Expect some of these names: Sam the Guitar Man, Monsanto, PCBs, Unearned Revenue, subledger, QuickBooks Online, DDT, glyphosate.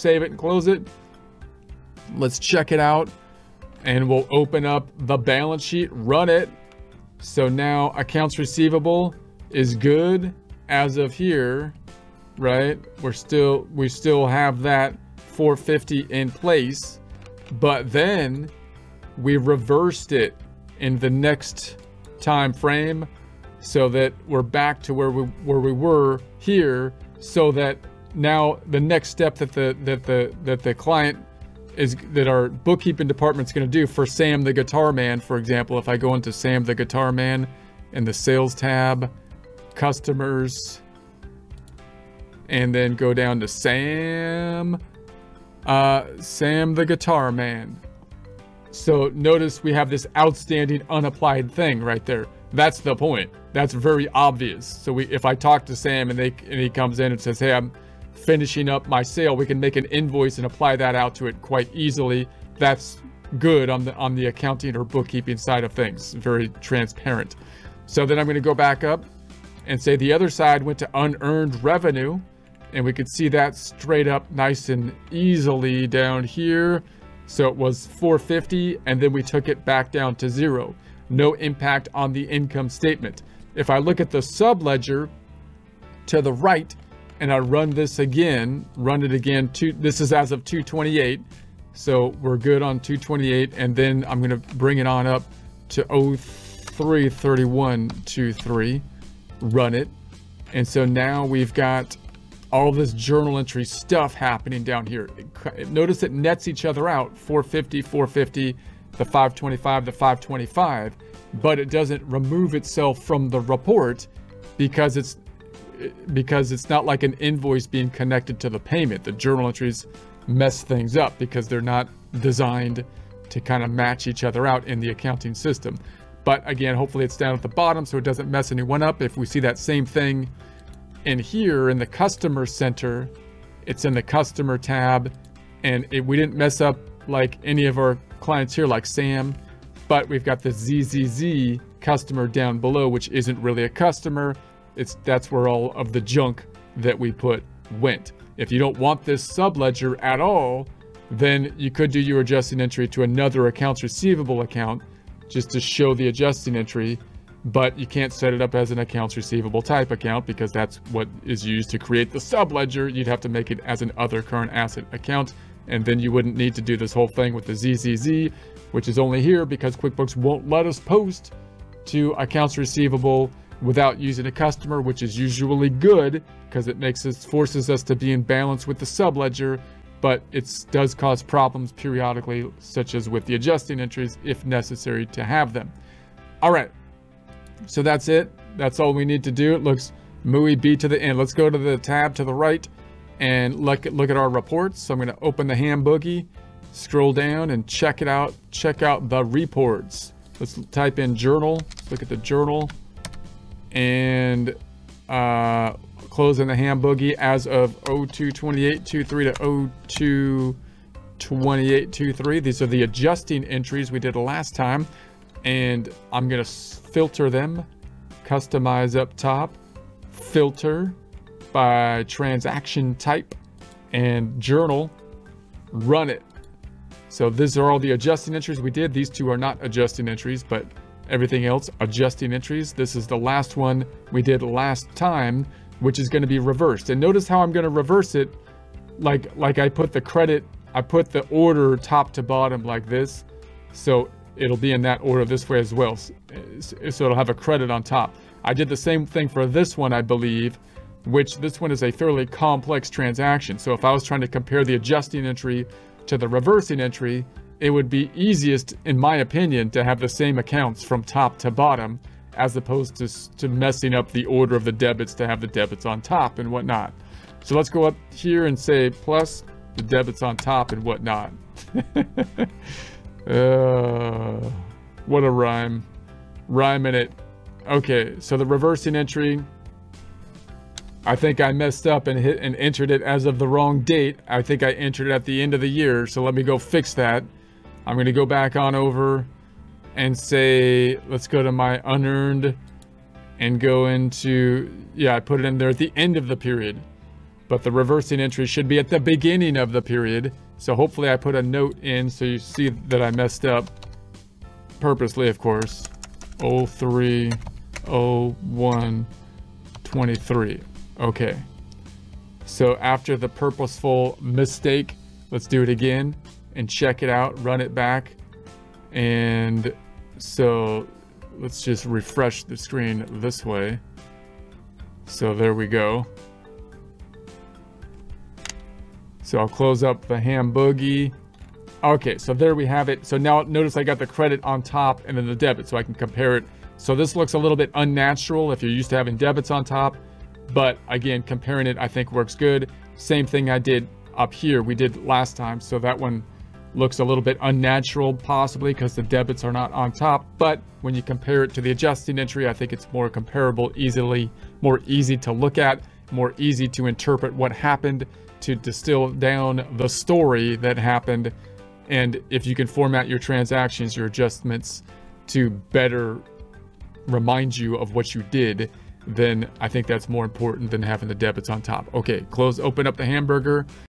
save it and close it. Let's check it out, and we'll open up the balance sheet, run it. So now accounts receivable is good as of here, right? We still have that 450 in place, but then we reversed it in the next time frame so that we're back to where we were here, so that now the next step that the client is, that our bookkeeping department's going to do for Sam the Guitar Man, for example. If I go into Sam the Guitar Man in the sales tab, customers, and then go down to Sam the Guitar Man. So notice we have this outstanding unapplied thing right there. That's the point. That's very obvious. So if I talk to Sam and he comes in and says, hey, I'm finishing up my sale, we can make an invoice and apply that out to it quite easily. That's good on the accounting or bookkeeping side of things. Very transparent. So then I'm going to go back up and say the other side went to unearned revenue, and we could see that straight up nice and easily down here. So it was 450, and then we took it back down to zero. No impact on the income statement. If I look at the subledger to the right, and I run it again, this is as of 228. So we're good on 228. And then I'm gonna bring it on up to 033123, run it. And so now we've got all this journal entry stuff happening down here. Notice it nets each other out, 450, 450, the 525, the 525, but it doesn't remove itself from the report because it's not like an invoice being connected to the payment. The journal entries mess things up because they're not designed to kind of match each other out in the accounting system. But again, hopefully it's down at the bottom so it doesn't mess anyone up. If we see that same thing in here in the customer center, it's in the customer tab, and we didn't mess up like any of our clients here like Sam, but we've got the ZZZ customer down below, which isn't really a customer. That's where all of the junk that we put went. If you don't want this subledger at all, then you could do your adjusting entry to another accounts receivable account just to show the adjusting entry, but you can't set it up as an accounts receivable type account because that's what is used to create the subledger. You'd have to make it as an other current asset account, and then you wouldn't need to do this whole thing with the ZZZ, which is only here because QuickBooks won't let us post to accounts receivable without using a customer, which is usually good because it forces us to be in balance with the subledger, but it does cause problems periodically, such as with the adjusting entries, if necessary to have them. All right, so that's it. That's all we need to do. It looks muy B to the end. Let's go to the tab to the right and look at our reports. So I'm gonna open the ham boogie, scroll down and check it out. Check out the reports. Let's type in journal, look at the journal, and closing the ham boogie as of 022823 to 022823. These are the adjusting entries we did last time, and I'm gonna filter them, customize up top, filter by transaction type, and journal, run it. So these are all the adjusting entries we did. These two are not adjusting entries, but everything else adjusting entries. This is the last one we did last time, which is going to be reversed. And notice how I'm going to reverse it. Like I put the order top to bottom like this, so it'll be in that order this way as well, so it'll have a credit on top. I did the same thing for this one, I believe, which this one is a fairly complex transaction. So if I was trying to compare the adjusting entry to the reversing entry, it would be easiest, in my opinion, to have the same accounts from top to bottom, as opposed to messing up the order of the debits to have the debits on top and whatnot. So let's go up here and say plus the debits on top and whatnot. What a rhyme. Rhyme in it. Okay, so the reversing entry, I think I messed up and entered it as of the wrong date. I think I entered it at the end of the year, so let me go fix that. I'm going to go back on over and say, let's go to my unearned and go into, yeah, I put it in there at the end of the period. but the reversing entry should be at the beginning of the period. So hopefully I put a note in so you see that I messed up purposely, of course. 03, 01, 23. Okay. So after the purposeful mistake, let's do it again and check it out, run it back. And so let's just refresh the screen this way. So there we go. So I'll close up the ham boogie. Okay, so there we have it. So now notice I got the credit on top and then the debit, so I can compare it. So this looks a little bit unnatural if you're used to having debits on top, but again, comparing it, I think works good. Same thing I did up here, we did last time. So that one looks a little bit unnatural possibly because the debits are not on top, but when you compare it to the adjusting entry, I think it's more comparable easily, more easy to look at, more easy to interpret what happened, to distill down the story that happened. And if you can format your transactions, your adjustments to better remind you of what you did, then I think that's more important than having the debits on top. Okay, close, open up the hamburger.